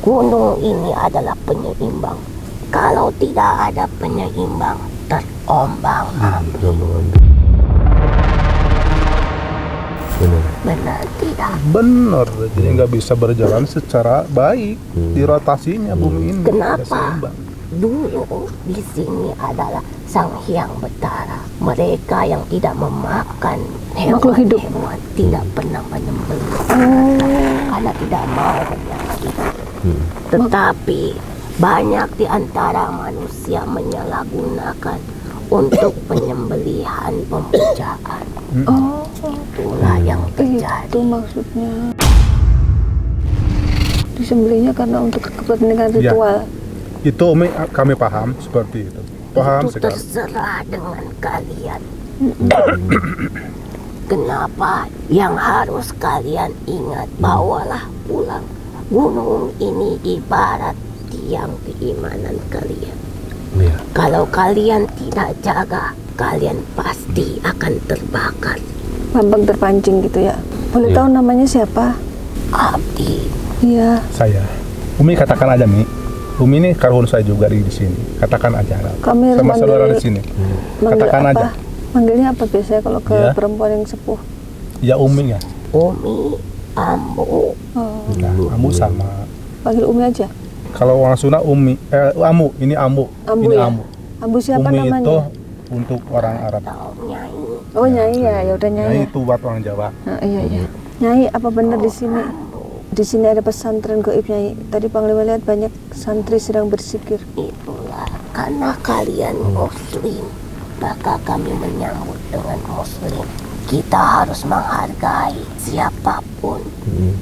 gunung ini adalah penyeimbang. Kalau tidak ada penyeimbang, terombang ambing. Benar. Benar tidak? Benar, jadi nggak bisa berjalan secara baik hmm. di rotasinya hmm. bumi ini. Kenapa? Dulu di sini adalah sang hyang betara. Mereka yang tidak memakan hewan-hewan, tidak pernah menyembelih oh. karena tidak mau menyakiti. hmm. Tetapi banyak di antara manusia menyalahgunakan untuk penyembelihan pemujaan. oh. Itulah yang terjadi. Itu maksudnya disembelihnya karena untuk kepentingan ritual. ya. Itu Umi, kami paham seperti itu. Paham itu sekarang. Terserah dengan kalian. Kenapa yang harus kalian ingat, bawalah pulang. Gunung ini ibarat tiang keimanan kalian. Ya. Kalau kalian tidak jaga, kalian pasti akan terbakar. Gampang terpancing gitu ya. Boleh ya. tahu namanya siapa? Abdi. Iya. Saya. Umi katakan aja, Mi. Umi ini karuhun saya juga di sini. Katakan aja. Kami sama manggil, saudara di sini. Hmm. Katakan apa? aja. Manggilnya apa biasanya kalau ke ya. perempuan yang sepuh? Ya Umi ya. Umi, Ambu. Oh. Nah, Ambu sama. Panggil Umi aja. Kalau orang Sunda Umi, eh, Ambu, ini Ambu, Ambu ini ya? Ambu. Ambu siapa Umi namanya? Itu untuk orang Arab. Nyai. Oh Nyai ya, ya udah Nyai. Nyai itu buat orang Jawa. Nah, iya iya. Nyai apa bener oh, di sini? Di sini ada pesantren gaib, Nyai. Tadi Panglima lihat banyak santri sedang bersikir. Itulah karena kalian muslim, maka kami menyambut dengan muslim. Kita harus menghargai siapapun. Hmm.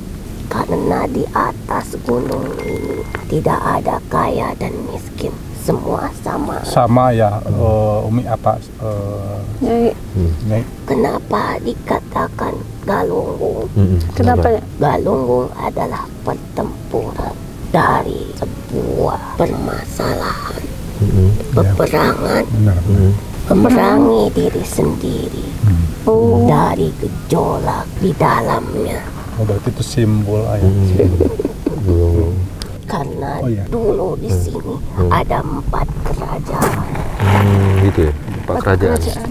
Karena di atas gunung ini tidak ada kaya dan miskin. Semua sama. Sama ya, uh, Umi apa? Uh, Nyai. Nyai. Kenapa dikatakan Galunggung? Hmm. Kenapa? Galunggung adalah pertempuran dari sebuah permasalahan, hmm. peperangan, hmm. memerangi diri sendiri. Hmm. oh. dari gejolak di dalamnya. Oh, berarti itu simbol air. Hmm. Karena oh, iya. dulu di sini hmm. ada empat kerajaan. Hmm, gitu ya? Empat kerajaan. kerajaan.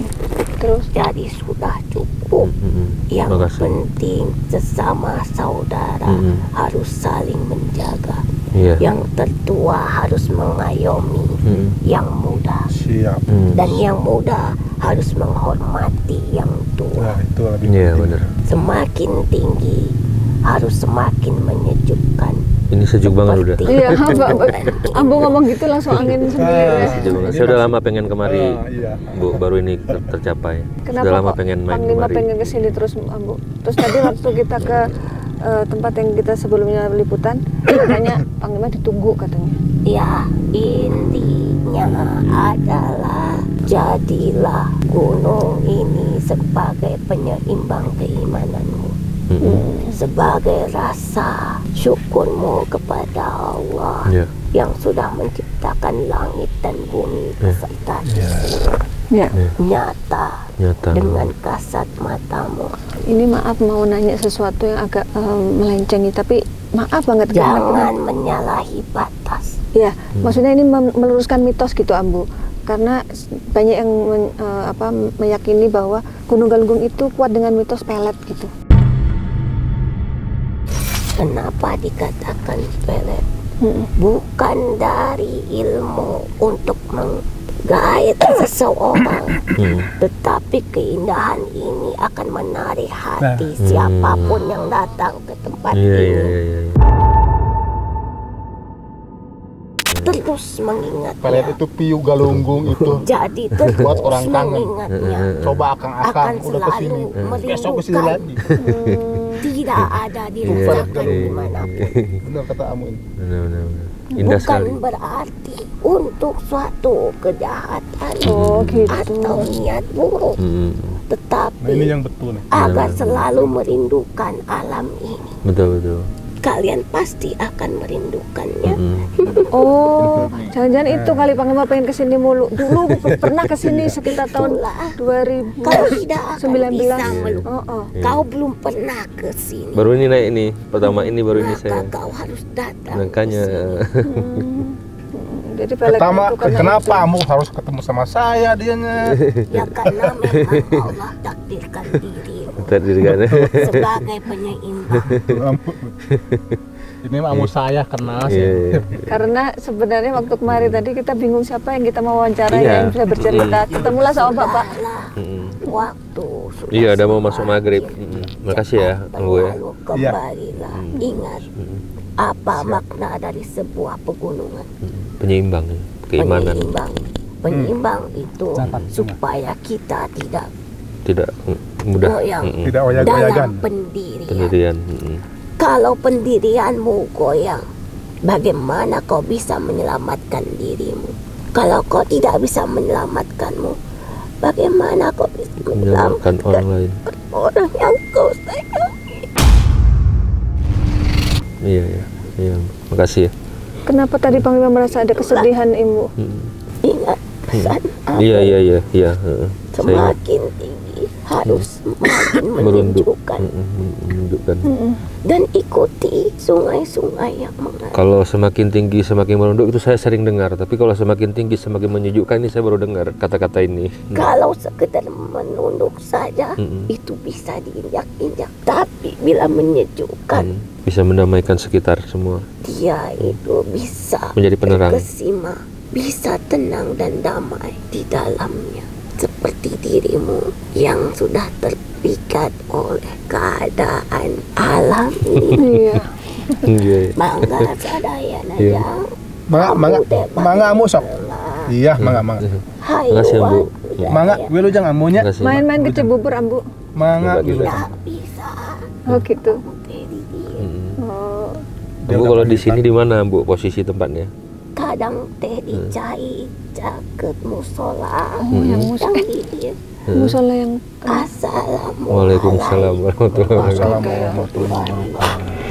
Terus jadi sudah cukup. Hmm. Yang Makasih. penting sesama saudara hmm. harus saling menjaga. Yeah. Yang tertua harus mengayomi hmm. yang muda. Siap. Hmm. Dan yang muda harus menghormati yang tua. Nah, itu lebih yeah, benar. Semakin tinggi harus semakin menyejukkan. Ini sejuk banget udah. Iya, Ambo ngomong gitu langsung angin sendiri. Ya. Saya udah lama pengen kemari, uh, iya. Bu, baru ini ter tercapai. Kenapa udah lama pengen main Panglima kemari. pengen kesini terus, Ambo? Terus tadi waktu kita ke uh, tempat yang kita sebelumnya liputan, katanya Panglima ditunggu katanya. Ya, intinya adalah jadilah gunung ini sebagai penyeimbang keimananmu. Hmm. Sebagai rasa syukurmu kepada Allah yeah. yang sudah menciptakan langit dan bumi beserta yeah. yeah. yeah. nyata, nyata dengan kasat matamu. Ini maaf mau nanya sesuatu yang agak um, melencengi, tapi maaf banget. Jangan karena, menyalahi batas. Ya, hmm. maksudnya ini meluruskan mitos gitu, Ambu. Karena banyak yang men, uh, apa, meyakini bahwa Gunung Galunggung itu kuat dengan mitos pelet gitu. Kenapa dikatakan pelet? Hmm. Bukan dari ilmu untuk menggait seseorang, hmm. tetapi keindahan ini akan menarik hati hmm. siapapun yang datang ke tempat yeah, ini. Yeah, yeah, yeah. Terus mengingat. Pelet itu piu Galunggung itu. Jadi terus buat orang mengingatnya. Coba akang-akang udah kesini, besok kesini lagi. Hmm. Tidak ada di rumah dimanapun. Benar kata Amu ini. Benar, benar, benar. Indah Bukan sekali. berarti untuk suatu kejahatan oh, gitu. atau niat buruk, hmm. tetapi nah, ini yang betul, nih. agar benar. selalu merindukan alam ini. Betul, betul. Kalian pasti akan merindukannya. Mm-hmm. Oh, jangan-jangan itu kali Panglima pengen kesini mulu. Dulu pernah kesini sekitar tahun dua ribu sembilan belas. Kau tidak akan bisa melu. Oh, oh. Yeah. Kau belum pernah kesini. Baru ini naik ini, pertama ini baru Maka ini saya. Kau harus datang. Makanya. Jadi pertama, kenapa kamu harus ketemu sama saya dianya? Ya karena memang Allah takdirkan dirimu takdirkan. sebagai penyeimbang. Ini Amu saya kenal sih. Yeah, yeah. Karena sebenarnya waktu kemarin tadi kita bingung siapa yang kita mau wawancara yeah. yang bisa bercerita. Mm. Ketemulah sama Bapak. Mm. Waktu Iya, ada mau masuk maghrib. Mm. Makasih ya, Anggu ya. Kembalilah mm. ingat mm. apa Siap. makna dari sebuah pegunungan. Mm. Penyeimbang, keimanan. Penyeimbang, penyeimbang hmm. itu Sampai. supaya kita tidak tidak mudah goyang mm -mm. tidak dalam pendirian. pendirian. Mm -mm. Kalau pendirianmu goyang, bagaimana kau bisa menyelamatkan dirimu? Kalau kau tidak bisa menyelamatkanmu, bagaimana kau bisa menyelamatkan, menyelamatkan orang lain? Orang yang kau sayangi. Iya, iya, iya. Makasih ya. Kenapa tadi Panglima merasa ada kesedihan, Ibu? Ingat pesan Abu. Iya, iya, iya, iya. Semakin tinggi harus semakin menunjukkan. menunjukkan. Dan ikuti sungai-sungai yang mengalir. Kalau semakin tinggi semakin merunduk itu saya sering dengar, tapi kalau semakin tinggi semakin menyejukkan ini saya baru dengar kata-kata ini. Kalau sekedar menunduk saja mm -mm. itu bisa diinjak-injak, tapi bila menyejukkan mm. bisa mendamaikan sekitar semua. Dia itu bisa menjadi penerang, kesima, bisa tenang dan damai di dalamnya. Seperti dirimu yang sudah terpikat oleh keadaan alam ini. Mangga sadayana yang mangga amu sok. Iya, mangga mangga. Hai, Bu. Mangga welu jang amunya. Main-main ke Cibubur, Ambu. Mangga gitu. Bisa. Oh gitu. Bu, kalau di sini di mana, Bu, posisi tempatnya? Kadang teh di cai jaket musola, oh, yang musola yang musola yang assalamualaikum warahmatullahi wabarakatuh.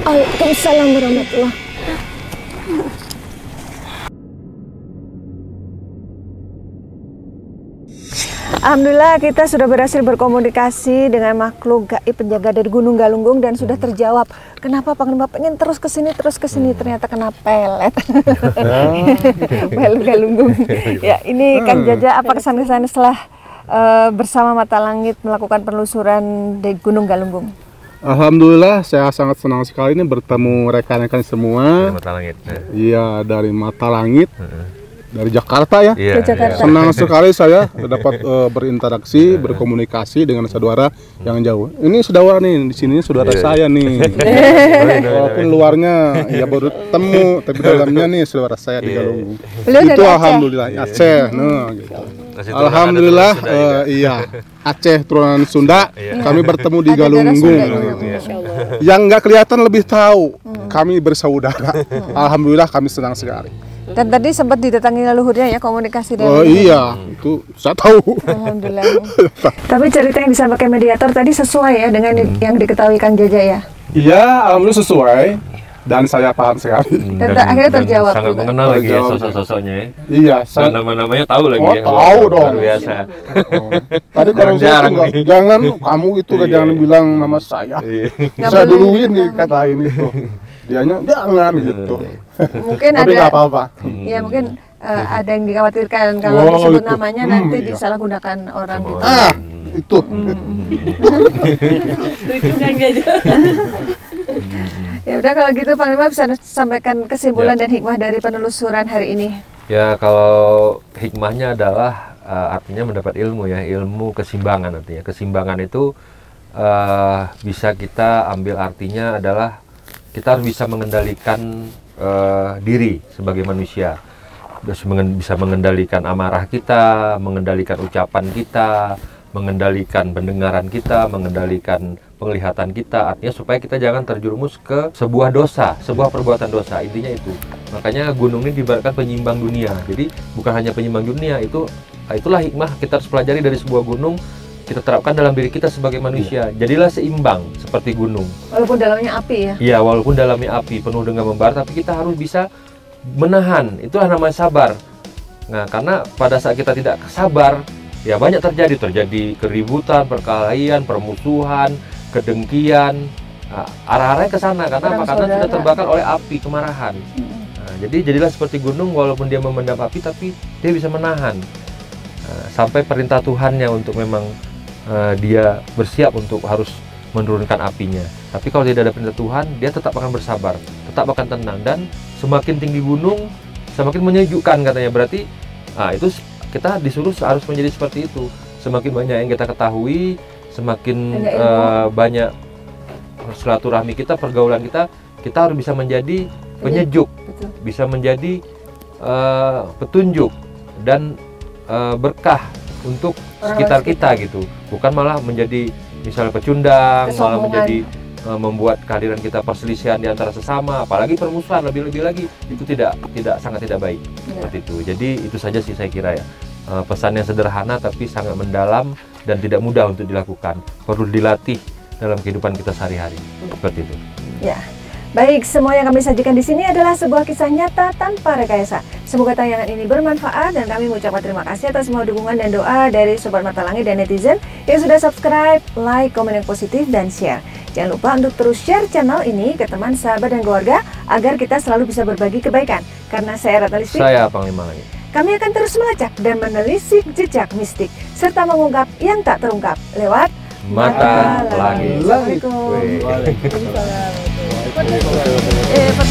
Waalaikumsalam warahmatullahi. Alhamdulillah kita sudah berhasil berkomunikasi dengan makhluk gaib penjaga dari Gunung Galunggung dan sudah terjawab kenapa Panglima pengen terus kesini terus kesini ternyata kena pelet. Pelet Galunggung. Ya ini Kang Jaja apa kesan-kesan setelah uh, bersama Mata Langit melakukan penelusuran di Gunung Galunggung? Alhamdulillah saya sangat senang sekali ini bertemu rekan-rekan semua. Dari Mata Langit. Iya dari Mata Langit. Dari Jakarta ya, yeah, Jakarta. Senang sekali saya dapat uh, berinteraksi, berkomunikasi dengan saudara yang jauh. Ini saudara nih, di sini saudara yeah. saya nih. Walaupun luarnya ya baru temu, tapi dalamnya nih saudara saya yeah. di Galunggung. Itu alhamdulillah Aceh, nah, gitu. Alhamdulillah uh, uh, iya Aceh turunan Sunda, yeah. kami bertemu di Galunggung. Yeah. Yang nggak kelihatan lebih tahu, hmm. kami bersaudara. Hmm. Alhamdulillah kami senang sekali. Dan tadi sempat didatangi leluhurnya ya komunikasi dengan oh ini. Iya, itu saya tahu. Alhamdulillah. Tapi cerita yang disampaikan mediator tadi sesuai ya dengan hmm. yang diketahui Kang Jaja ya? Iya, alhamdulillah sesuai. Dan saya paham sekali. Dan, dan akhirnya terjawab. Sangat mengenal lagi ya sosok-sosoknya ya? Iya. Saya... Nama-namanya tahu lagi oh, ya? Tahu dong. Biasa. Oh. Tadi kalau saya enggak, jangan kamu itu kan jangan bilang nama saya. Saya duluin dikatain itu. Dianya jangan gitu. Mungkin ada apa-apa. Ya mungkin uh, ada yang dikhawatirkan kalau oh, disebut itu. namanya hmm, nanti iya. disalahgunakan orang oh, gitu. Ah, itu. Ya udah kalau gitu Panglima bisa sampaikan kesimpulan ya. dan hikmah dari penelusuran hari ini. Ya kalau hikmahnya adalah uh, artinya mendapat ilmu ya, ilmu keseimbangan artinya. Keseimbangan itu uh, bisa kita ambil artinya adalah kita harus bisa mengendalikan uh, diri sebagai manusia, bisa mengendalikan amarah kita, mengendalikan ucapan kita, mengendalikan pendengaran kita, mengendalikan penglihatan kita, artinya supaya kita jangan terjerumus ke sebuah dosa, sebuah perbuatan dosa, intinya itu. Makanya gunung ini diibaratkan penyimbang dunia, jadi bukan hanya penyimbang dunia, itu itulah hikmah kita harus pelajari dari sebuah gunung, kita terapkan dalam diri kita sebagai manusia. Jadilah seimbang seperti gunung. Walaupun dalamnya api ya? Iya, walaupun dalamnya api, penuh dengan membara, tapi kita harus bisa menahan. Itulah namanya sabar. Nah, karena pada saat kita tidak sabar, ya banyak terjadi. Terjadi keributan, perkelahian, permusuhan, kedengkian. Nah, arah-arahnya ke sana, karena makanan sudah terbakar oleh api, kemarahan. Nah, jadi jadilah seperti gunung, walaupun dia memendam api, tapi dia bisa menahan. Nah, sampai perintah Tuhannya untuk memang Uh, dia bersiap untuk harus menurunkan apinya. Tapi kalau tidak ada perintah Tuhan, dia tetap akan bersabar, tetap akan tenang, dan semakin tinggi gunung, semakin menyejukkan katanya. Berarti, nah, itu kita disuruh harus menjadi seperti itu. Semakin banyak yang kita ketahui, semakin uh, banyak silaturahmi kita, pergaulan kita, kita harus bisa menjadi penyejuk, bisa menjadi uh, petunjuk dan uh, berkah untuk sekitar kita gitu, bukan malah menjadi misalnya pecundang, malah menjadi uh, membuat kehadiran kita perselisihan di antara sesama, apalagi permusuhan lebih-lebih lagi, itu tidak tidak sangat tidak baik ya. Seperti itu. Jadi itu saja sih saya kira ya, uh, pesannya sederhana tapi sangat mendalam dan tidak mudah untuk dilakukan, perlu dilatih dalam kehidupan kita sehari-hari seperti itu. Ya. Baik, semua yang kami sajikan di sini adalah sebuah kisah nyata tanpa rekayasa. Semoga tayangan ini bermanfaat dan kami mengucapkan terima kasih atas semua dukungan dan doa dari Sobat Mata Langit dan netizen yang sudah subscribe, like, komen yang positif, dan share. Jangan lupa untuk terus share channel ini ke teman, sahabat, dan keluarga agar kita selalu bisa berbagi kebaikan. Karena saya Ratna Listy, saya Panglima Langit. Kami akan terus melacak dan menelisik jejak mistik serta mengungkap yang tak terungkap lewat Mata Langit. Assalamualaikum. Waalaikumsalam. If